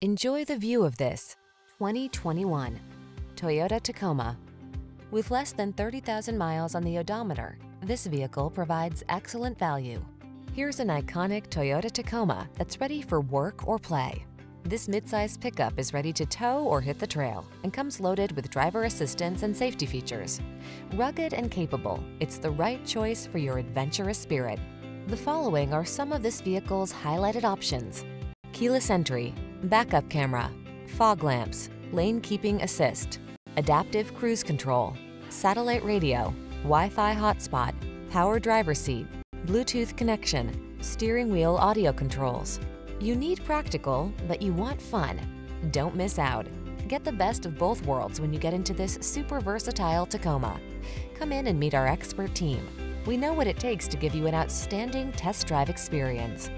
Enjoy the view of this 2021 Toyota Tacoma. With less than 30,000 miles on the odometer, this vehicle provides excellent value. Here's an iconic Toyota Tacoma that's ready for work or play. This midsize pickup is ready to tow or hit the trail and comes loaded with driver assistance and safety features. Rugged and capable, it's the right choice for your adventurous spirit. The following are some of this vehicle's highlighted options: keyless entry, backup camera, fog lamps, lane keeping assist, adaptive cruise control, satellite radio, Wi-Fi hotspot, power driver seat, Bluetooth connection, steering wheel audio controls. You need practical, but you want fun. Don't miss out. Get the best of both worlds when you get into this super versatile Tacoma. Come in and meet our expert team. We know what it takes to give you an outstanding test drive experience.